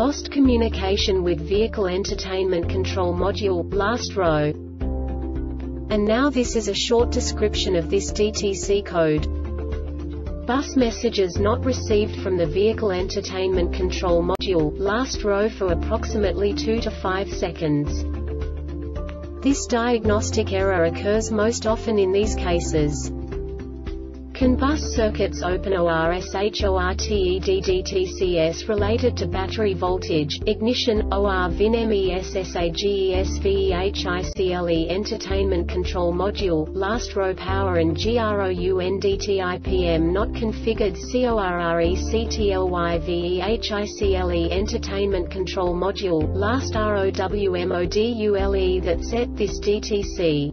lost communication with vehicle entertainment control module, last row. And now this is a short description of this DTC code. Bus messages not received from the vehicle entertainment control module, last row, for approximately 2 to 5 seconds. This diagnostic error occurs most often in these cases. CAN BUS circuits open ORSHORTED DTCs related to battery voltage, ignition, OR VIN MESSAGESVEHICLE entertainment control module, last row, power and GROUND TIPM not configured CORRECTLYVEHICLE entertainment control module, last ROWMODULE that set this DTC.